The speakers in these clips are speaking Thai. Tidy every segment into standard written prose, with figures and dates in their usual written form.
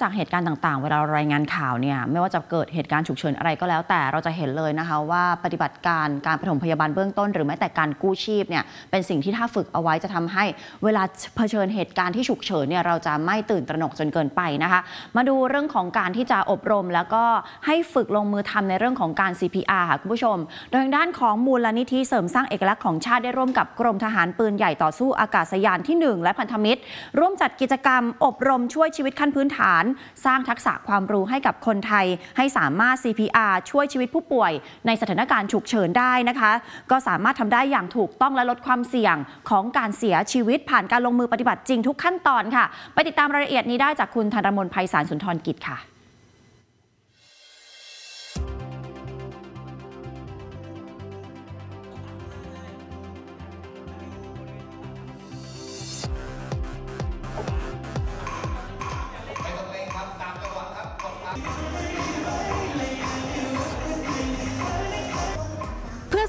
จากเหตุการณ์ต่างๆเวลาเรารายงานข่าวเนี่ยไม่ว่าจะเกิดเหตุการณ์ฉุกเฉินอะไรก็แล้วแต่เราจะเห็นเลยนะคะว่าปฏิบัติการปฐมพยาบาลเบื้องต้นหรือแม้แต่การกู้ชีพเนี่ยเป็นสิ่งที่ถ้าฝึกเอาไว้จะทำให้เวลาเผชิญเหตุการณ์ที่ฉุกเฉินเนี่ยเราจะไม่ตื่นตระหนกจนเกินไปนะคะมาดูเรื่องของการที่จะอบรมแล้วก็ให้ฝึกลงมือทำในเรื่องของการ CPR ค่ะคุณผู้ชมโดยทางด้านของมูลนิธิเสริมสร้างเอกลักษณ์ของชาติได้ร่วมกับกรมทหารปืนใหญ่ต่อสู้อากาศยานที่1และพันธมิตรร่วมจัดกิจกรรมอบรมช่วยชีวิตขั้นพื้นฐานสร้างทักษะความรู้ให้กับคนไทยให้สามารถ CPR ช่วยชีวิตผู้ป่วยในสถานการณ์ฉุกเฉินได้นะคะก็สามารถทำได้อย่างถูกต้องและลดความเสี่ยงของการเสียชีวิตผ่านการลงมือปฏิบัติจริงทุกขั้นตอนค่ะไปติดตามรายละเอียดนี้ได้จากคุณธนรมนต์ไพศาลสุนทรกิจค่ะ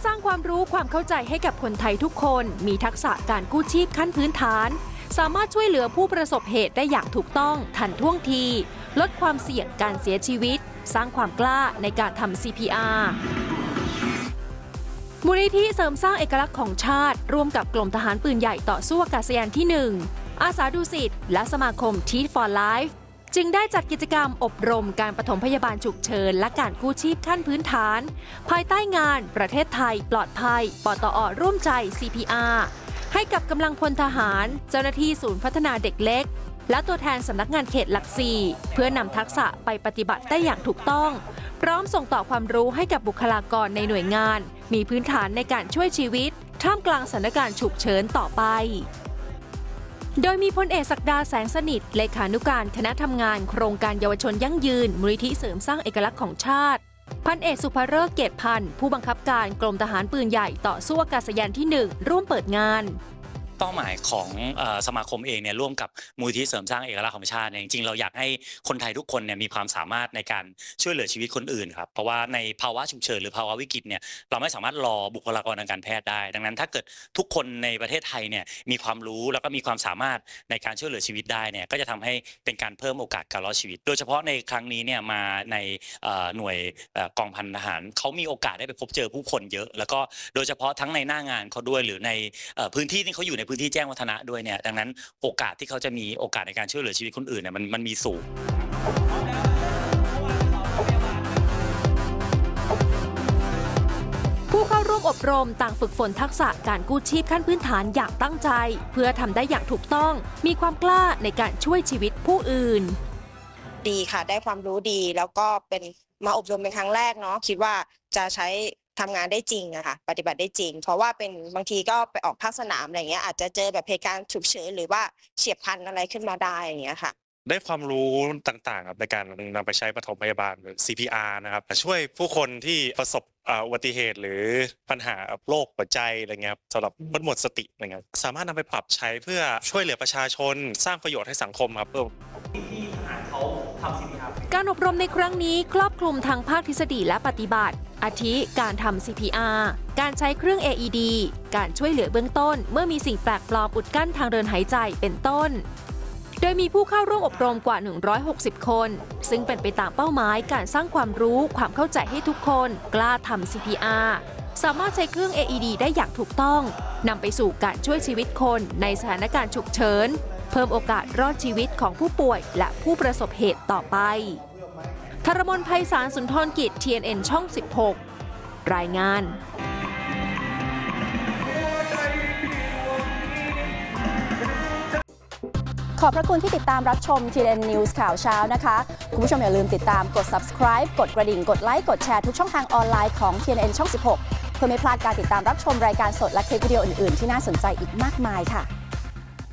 สร้างความรู้ความเข้าใจให้กับคนไทยทุกคนมีทักษะการกู้ชีพขั้นพื้นฐานสามารถช่วยเหลือผู้ประสบเหตุได้อย่างถูกต้องทันท่วงทีลดความเสี่ยงการเสียชีวิตสร้างความกล้าในการทำ CPR มูลนิธิเสริมสร้างเอกลักษณ์ของชาติร่วมกับกรมทหารปืนใหญ่ต่อสู้อากาศยานที่1อาสาดุสิตและสมาคม Teach for Life จึงได้จัดกิจกรรมอบรมการปฐมพยาบาลฉุกเฉินและการกู้ชีพขั้นพื้นฐานภายใต้งานประเทศไทยปลอดภัยปตอ.ร่วมใจ CPR ให้กับกำลังพลทหารเจ้าหน้าที่ศูนย์พัฒนาเด็กเล็กและตัวแทนสำนักงานเขตหลักสี่เพื่อนำทักษะไปปฏิบัติได้อย่างถูกต้องพร้อมส่งต่อความรู้ให้กับบุคลากรในหน่วยงานมีพื้นฐานในการช่วยชีวิตท่ามกลางสถานการณ์ฉุกเฉินต่อไปโดยมีพลเอกศักดาแสงสนิทเลขานุการคณะทำงานโครงการเยาวชนยั่งยืนมูลนิธิเสริมสร้างเอกลักษณ์ของชาติพันเอกสุภเริศเกตพันธ์ผู้บังคับการกรมทหารปืนใหญ่ต่อสู้อากาศยานที่1ร่วมเปิดงานเป้าหมายของสมาคมเองเนี่ยร่วมกับมูลนิธิเสริมสร้างเอกลักษณ์ของชาติเนี่ยจริงๆเราอยากให้คนไทยทุกคนเนี่ยมีความสามารถในการช่วยเหลือชีวิตคนอื่นครับเพราะว่าในภาวะฉุกเฉินหรือภาวะวิกฤตเนี่ยเราไม่สามารถรอบุคลากรทางการแพทย์ได้ดังนั้นถ้าเกิดทุกคนในประเทศไทยเนี่ยมีความรู้แล้วก็มีความสามารถในการช่วยเหลือชีวิตได้เนี่ยก็จะทำให้เป็นการเพิ่มโอกาสการรอดชีวิตโดยเฉพาะในครั้งนี้เนี่ยมาในหน่วยกองพันทหารเขามีโอกาสได้ไปพบเจอผู้คนเยอะแล้วก็โดยเฉพาะทั้งในหน้างานเขาด้วยหรือในพื้นที่ที่เขาอยู่ในพื้นที่แจ้งวัฒนะด้วยเนี่ยดังนั้นโอกาสที่เขาจะมีโอกาสในการช่วยเหลือชีวิตคนอื่นเนี่ยมันมีสูงผู้เข้าร่วมอบรมต่างฝึกฝนทักษะการกู้ชีพขั้นพื้นฐานอย่างตั้งใจเพื่อทำได้อย่างถูกต้องมีความกล้าในการช่วยชีวิตผู้อื่นดีค่ะได้ความรู้ดีแล้วก็เป็นมาอบรมเป็นครั้งแรกเนาะคิดว่าจะใช้ทำงานได้จริงนะคะปฏิบัติได้จริงเพราะว่าเป็นบางทีก็ไปออกภาคสนามอะไรเงี้ยอาจจะเจอแบบเหตุการณ์ฉุกเฉินหรือว่าเฉียบพลันอะไรขึ้นมาได้อย่างเงี้ยค่ะได้ความรู้ต่างๆครับในการนำไปใช้ปฐมพยาบาลหรือ CPR นะครับช่วยผู้คนที่ประสบอุบัติเหตุหรือปัญหาโรคหัวใจอะไรเงี้ยสำหรับคนหมดสติอะไรเงี้ยสามารถนำไปปรับใช้เพื่อช่วยเหลือประชาชนสร้างประโยชน์ให้สังคมครับการอบรมในครั้งนี้ครอบคลุมทั้งภาคทฤษฎีและปฏิบัติอาทิการทำ CPR การใช้เครื่อง AED การช่วยเหลือเบื้องต้นเมื่อมีสิ่งแปลกปลอมอุดกั้นทางเดินหายใจเป็นต้นโดยมีผู้เข้าร่วมอบรมกว่า160คนซึ่งเป็นไปตามเป้าหมายการสร้างความรู้ความเข้าใจให้ทุกคนกล้าทำ CPR สามารถใช้เครื่อง AED ได้อย่างถูกต้องนำไปสู่การช่วยชีวิตคนในสถานการณ์ฉุกเฉินเพิ่มโอกาสรอดชีวิตของผู้ป่วยและผู้ประสบเหตุต่อไปธนรมนต์ ไพศาลสุนทรกิจ TNN ช่อง 16รายงานขอบพระคุณที่ติดตามรับชม TNN News ข่าวเช้านะคะคุณผู้ชมอย่าลืมติดตามกด subscribe กดกระดิ่งกดไลค์กดแชร์ทุกช่องทางออนไลน์ของ TNN ช่อง 16เพื่อไม่พลาดการติดตามรับชมรายการสดและคลิปวิดีโออื่นๆที่น่าสนใจอีกมากมายค่ะ